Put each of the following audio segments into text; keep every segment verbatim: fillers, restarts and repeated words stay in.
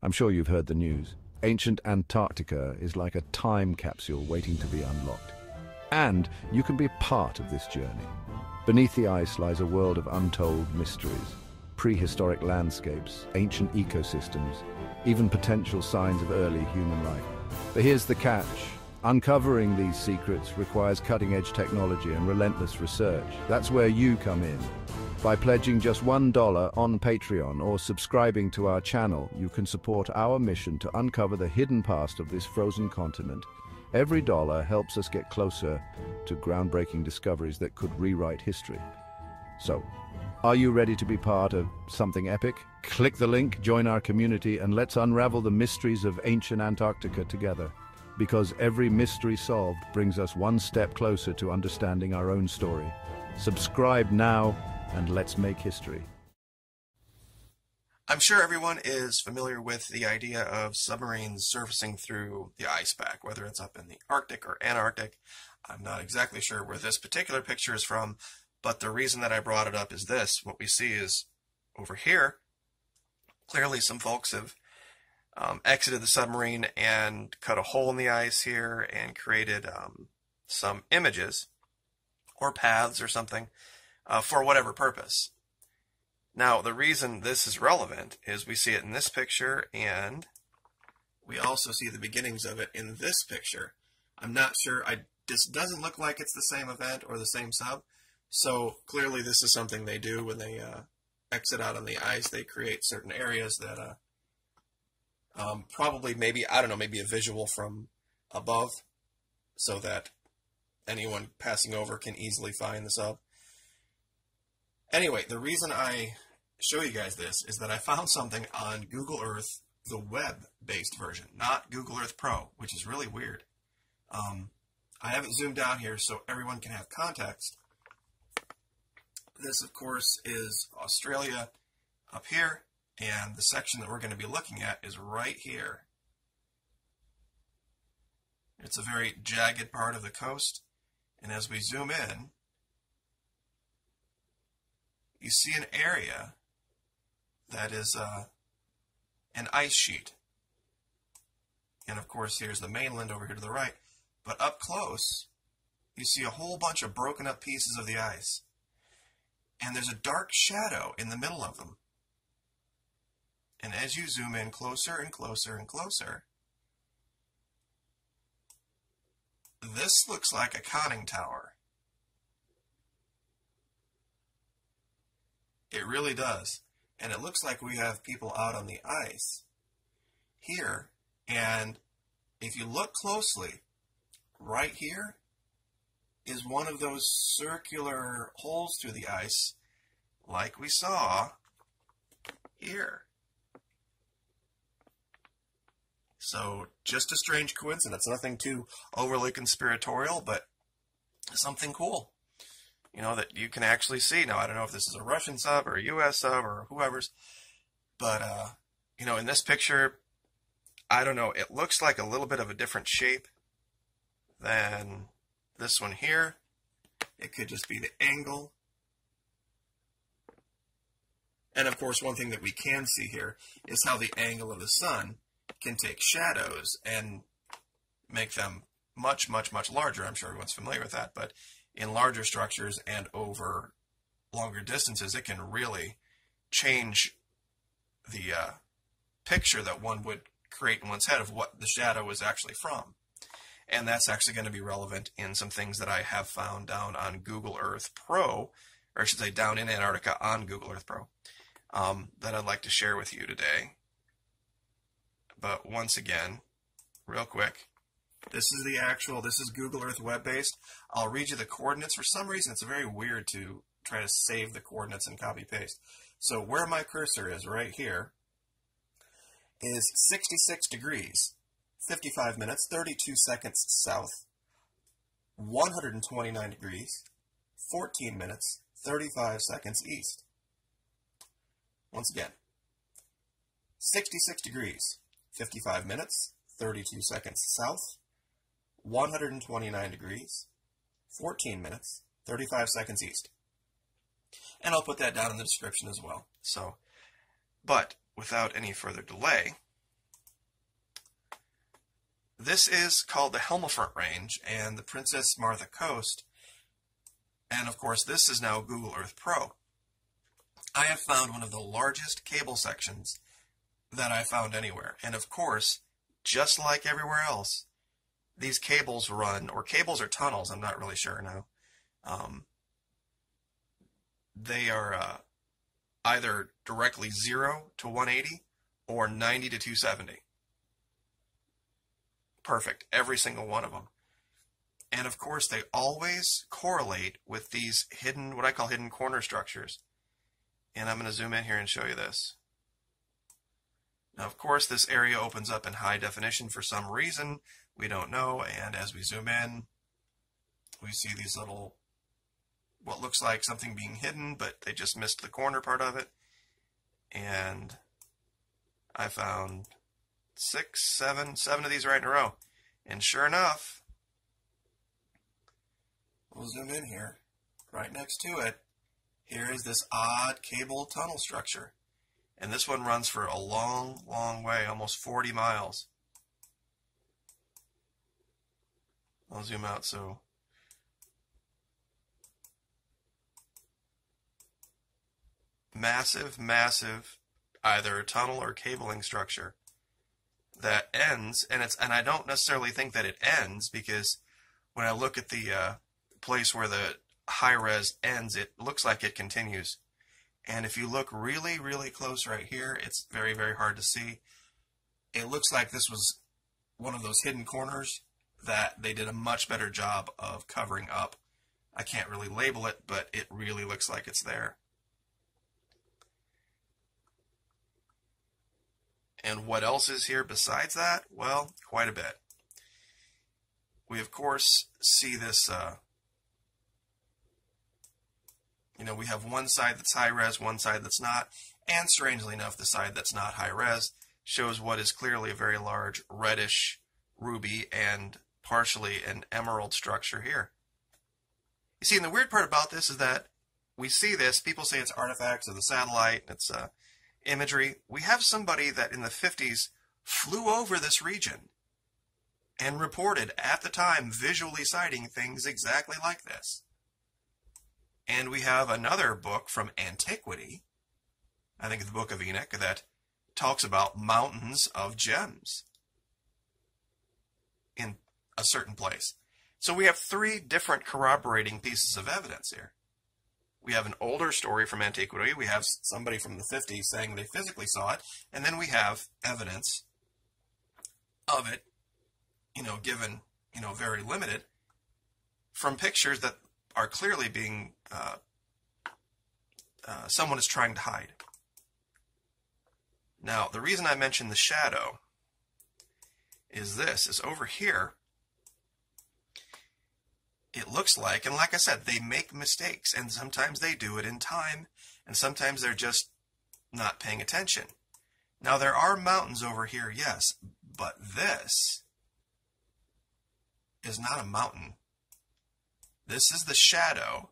I'm sure you've heard the news. Ancient Antarctica is like a time capsule waiting to be unlocked. And you can be part of this journey. Beneath the ice lies a world of untold mysteries, prehistoric landscapes, ancient ecosystems, even potential signs of early human life. But here's the catch. Uncovering these secrets requires cutting-edge technology and relentless research. That's where you come in. By pledging just one dollar on Patreon or subscribing to our channel, you can support our mission to uncover the hidden past of this frozen continent. Every dollar helps us get closer to groundbreaking discoveries that could rewrite history. So, are you ready to be part of something epic? Click the link, join our community, and let's unravel the mysteries of ancient Antarctica together. Because every mystery solved brings us one step closer to understanding our own story. Subscribe now and let's make history. I'm sure everyone is familiar with the idea of submarines surfacing through the ice pack, whether it's up in the Arctic or Antarctic. I'm not exactly sure where this particular picture is from, but the reason that I brought it up is this. What we see is over here, clearly some folks have Um, exited the submarine and cut a hole in the ice here and created um, some images or paths or something uh, for whatever purpose. Now, the reason this is relevant is we see it in this picture, and we also see the beginnings of it in this picture. I'm not sure, I, this doesn't look like it's the same event or the same sub, so clearly this is something they do when they uh, exit out on the ice. They create certain areas that uh, Um, probably maybe, I don't know, maybe a visual from above so that anyone passing over can easily find the sub. Anyway, the reason I show you guys this is that I found something on Google Earth, the web-based version, not Google Earth Pro, which is really weird. Um, I haven't zoomed out here so everyone can have context. This, of course, is Australia up here. And the section that we're going to be looking at is right here. It's a very jagged part of the coast. And as we zoom in, you see an area that is uh, an ice sheet. And of course, here's the mainland over here to the right. But up close, you see a whole bunch of broken up pieces of the ice. And there's a dark shadow in the middle of them. And as you zoom in closer and closer and closer, this looks like a conning tower. It really does. And it looks like we have people out on the ice here. And if you look closely, right here is one of those circular holes through the ice like we saw here. So just a strange coincidence, nothing too overly conspiratorial, but something cool, you know, that you can actually see. Now, I don't know if this is a Russian sub or a U S sub or whoever's, but, uh, you know, in this picture, I don't know, it looks like a little bit of a different shape than this one here. It could just be the angle. And of course, one thing that we can see here is how the angle of the sun can take shadows and make them much, much, much larger. I'm sure everyone's familiar with that, but in larger structures and over longer distances, it can really change the uh, picture that one would create in one's head of what the shadow is actually from. And that's actually going to be relevant in some things that I have found down on Google Earth Pro, or I should say down in Antarctica on Google Earth Pro, um, that I'd like to share with you today. But once again, real quick, this is the actual, this is Google Earth web-based. I'll read you the coordinates. For some reason, it's very weird to try to save the coordinates and copy-paste. So where my cursor is right here is sixty-six degrees, fifty-five minutes, thirty-two seconds south, one hundred twenty-nine degrees, fourteen minutes, thirty-five seconds east. Once again, sixty-six degrees. fifty-five minutes, thirty-two seconds south, one hundred twenty-nine degrees, fourteen minutes, thirty-five seconds east. And I'll put that down in the description as well. So, but without any further delay, This is called the Helma Front Range and the Princess Martha Coast. And of course, this is now Google Earth Pro. I have found one of the largest cable sections that I found anywhere. And of course, just like everywhere else, these cables run, or cables or tunnels, I'm not really sure now. Um, they are uh, either directly zero to one eighty or ninety to two seventy. Perfect, every single one of them. And of course, they always correlate with these hidden, what I call hidden corner structures. And I'm going to zoom in here and show you this. Now, of course, this area opens up in high definition for some reason. We don't know. And as we zoom in, we see these little, what looks like something being hidden, but they just missed the corner part of it. And I found six, seven, seven of these right in a row. And sure enough, we'll zoom in here, right next to it, here is this odd cable tunnel structure. And this one runs for a long, long way, almost forty miles. I'll zoom out so. Massive, massive, either tunnel or cabling structure that ends, and it's, and I don't necessarily think that it ends, because when I look at the uh, place where the high res ends, it looks like it continues. And if you look really, really close right here, it's very, very hard to see. It looks like this was one of those hidden corners that they did a much better job of covering up. I can't really label it, but it really looks like it's there. And what else is here besides that? Well, quite a bit. We, of course, see this, uh, you know, we have one side that's high res, one side that's not, and strangely enough, the side that's not high res shows what is clearly a very large reddish ruby and partially an emerald structure here. You see, and the weird part about this is that we see this, people say it's artifacts of the satellite, it's uh, imagery. We have somebody that in the fifties flew over this region and reported at the time visually sighting things exactly like this. And we have another book from antiquity, I think the Book of Enoch, that talks about mountains of gems in a certain place. So we have three different corroborating pieces of evidence here. We have an older story from antiquity, we have somebody from the fifties saying they physically saw it, and then we have evidence of it, you know, given, you know, very limited, from pictures that are clearly being, uh, uh, someone is trying to hide. Now, the reason I mentioned the shadow is this, is over here, it looks like, and like I said, they make mistakes, and sometimes they do it in time, and sometimes they're just not paying attention. Now, there are mountains over here, yes, but this is not a mountain. This is the shadow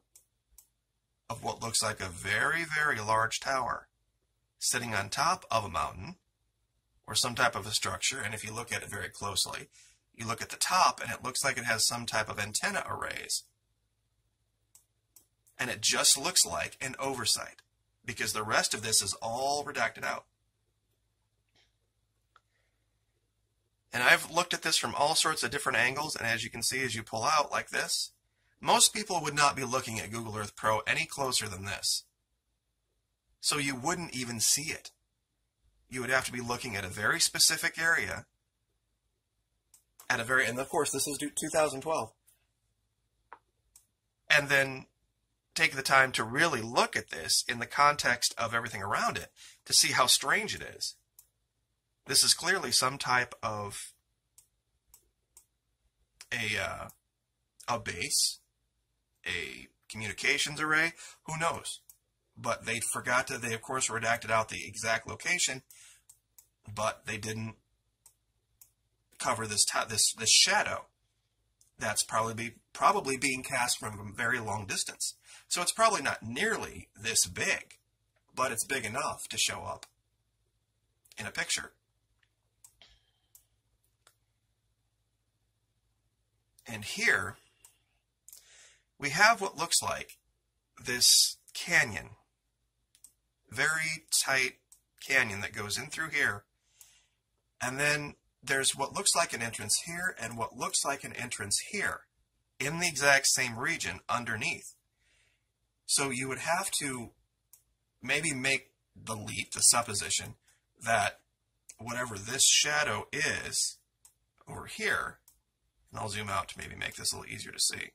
of what looks like a very, very large tower sitting on top of a mountain or some type of a structure. And if you look at it very closely, you look at the top and it looks like it has some type of antenna arrays. And it just looks like an oversight because the rest of this is all redacted out. And I've looked at this from all sorts of different angles. And as you can see, as you pull out like this, most people would not be looking at Google Earth Pro any closer than this. So you wouldn't even see it. You would have to be looking at a very specific area. At a very, and of course this is two thousand twelve. And then take the time to really look at this in the context of everything around it to see how strange it is. This is clearly some type of a, uh, a base. A communications array, who knows? But they forgot to, they of course redacted out the exact location, but they didn't cover this this this shadow that's probably be, probably being cast from a very long distance. So it's probably not nearly this big, but it's big enough to show up in a picture. And here we have what looks like this canyon, very tight canyon that goes in through here. And then there's what looks like an entrance here and what looks like an entrance here in the exact same region underneath. So you would have to maybe make the leap, the supposition, that whatever this shadow is over here, and I'll zoom out to maybe make this a little easier to see,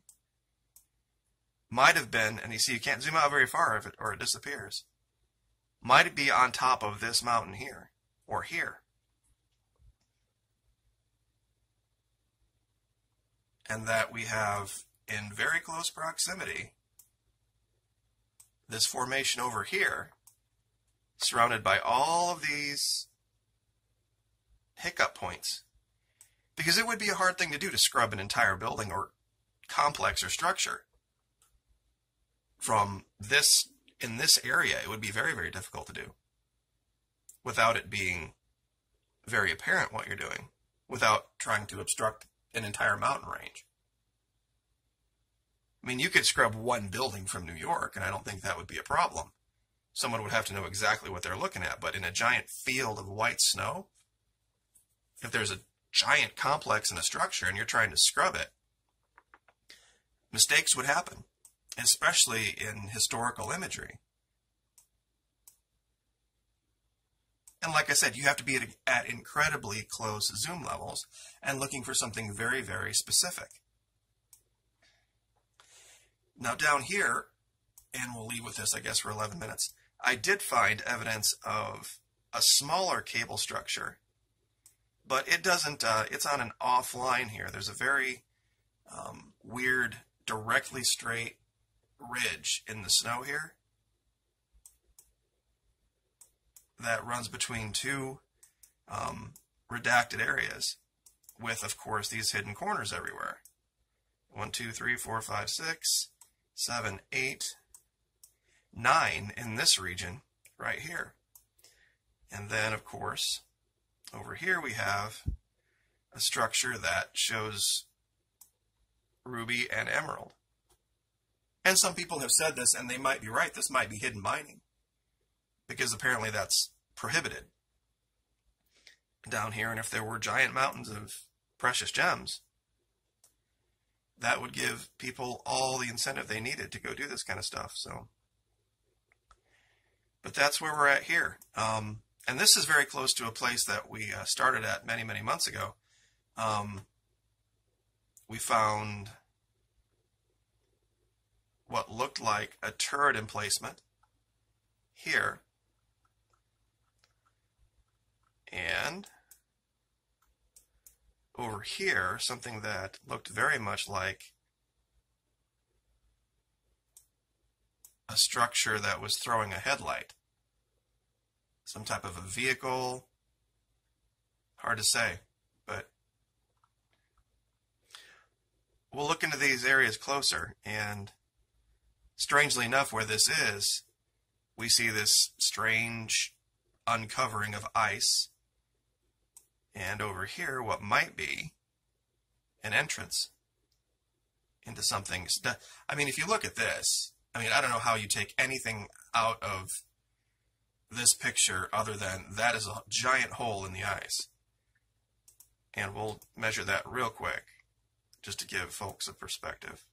might have been, and you see you can't zoom out very far if it, or it disappears, might it be on top of this mountain here or here. And that we have, in very close proximity, this formation over here, surrounded by all of these hiccup points. Because it would be a hard thing to do to scrub an entire building or complex or structure from this, in this area. It would be very, very difficult to do without it being very apparent what you're doing, without trying to obstruct an entire mountain range. I mean, you could scrub one building from New York, and I don't think that would be a problem. Someone would have to know exactly what they're looking at, but in a giant field of white snow, if there's a giant complex in a structure and you're trying to scrub it, mistakes would happen, especially in historical imagery. And like I said, you have to be at, at incredibly close zoom levels and looking for something very, very specific. Now down here, and we'll leave with this, I guess, for eleven minutes, I did find evidence of a smaller cable structure, but it doesn't, uh, it's on an off line here. There's a very um, weird, directly straight ridge in the snow here that runs between two um, redacted areas with, of course, these hidden corners everywhere. One, two, three, four, five, six, seven, eight, nine in this region right here. And then, of course, over here we have a structure that shows ruby and emerald. And some people have said this, and they might be right. This might be hidden mining, because apparently that's prohibited down here. And if there were giant mountains of precious gems, that would give people all the incentive they needed to go do this kind of stuff. So, but that's where we're at here. Um, and this is very close to a place that we uh, started at many, many months ago. Um, we found what looked like a turret emplacement here. And over here, something that looked very much like a structure that was throwing a headlight. Some type of a vehicle. Hard to say, but we'll look into these areas closer. And strangely enough, where this is, we see this strange uncovering of ice. And over here, what might be an entrance into something. I mean, if you look at this, I mean, I don't know how you take anything out of this picture other than that is a giant hole in the ice. And we'll measure that real quick just to give folks a perspective.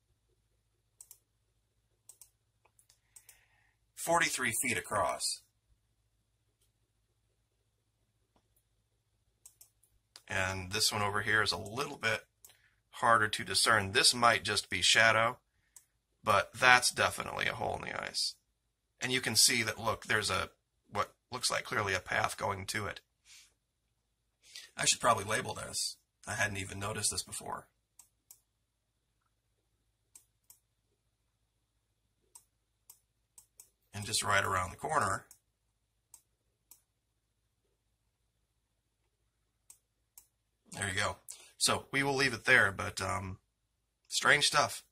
forty-three feet across. And this one over here is a little bit harder to discern. This might just be shadow, but that's definitely a hole in the ice. And you can see that, look, there's a what looks like clearly a path going to it. I should probably label this. I hadn't even noticed this before. And just right around the corner, there you go. So we will leave it there, but um, strange stuff.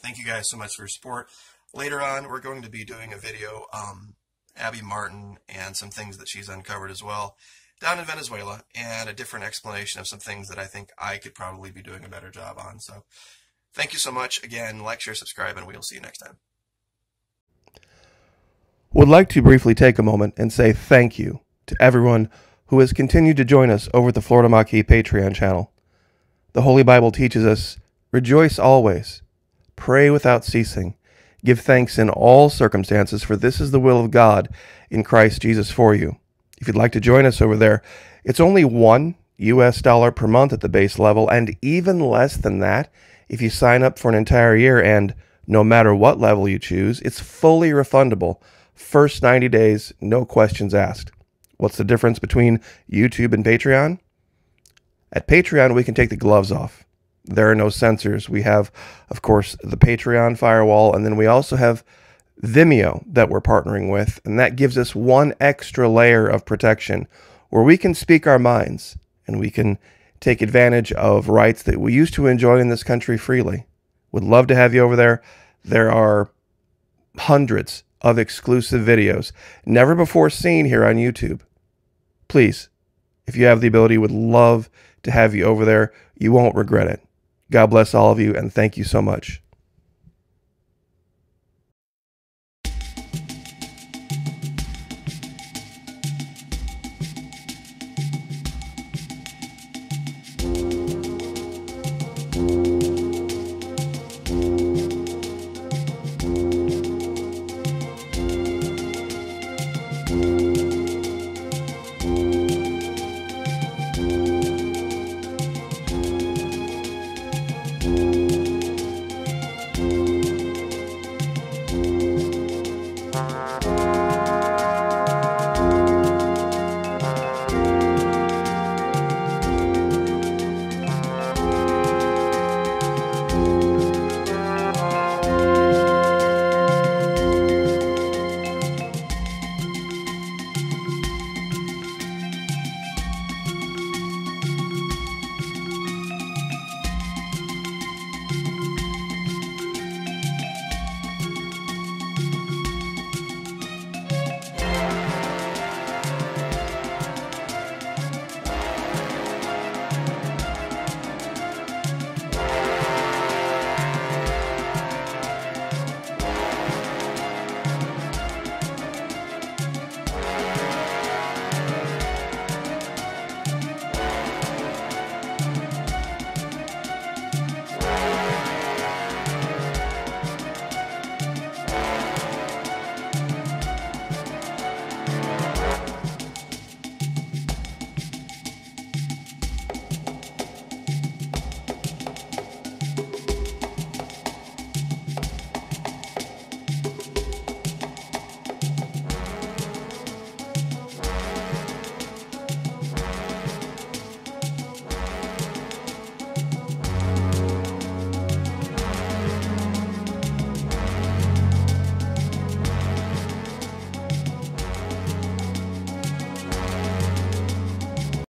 Thank you guys so much for your support. Later on, we're going to be doing a video, um, Abby Martin and some things that she's uncovered as well. down in Venezuela and a different explanation of some things that I think I could probably be doing a better job on. So thank you so much. Again, like, share, subscribe, and we'll see you next time. Would like to briefly take a moment and say thank you to everyone who has continued to join us over at the Florida Maquis Patreon channel. The Holy Bible teaches us, rejoice always, pray without ceasing, give thanks in all circumstances, for this is the will of God in Christ Jesus for you. If you'd like to join us over there, it's only one U S dollar per month at the base level, and even less than that if you sign up for an entire year, and no matter what level you choose, it's fully refundable. First ninety days, no questions asked. What's the difference between YouTube and Patreon? At Patreon, we can take the gloves off. There are no censors. We have, of course, the Patreon firewall, and then we also have Vimeo that we're partnering with, and that gives us one extra layer of protection where we can speak our minds and we can take advantage of rights that we used to enjoy in this country freely. Would love to have you over there. There are hundreds of exclusive videos never before seen here on YouTube. Please, if you have the ability, would love to have you over there. You won't regret it. God bless all of you, and thank you so much.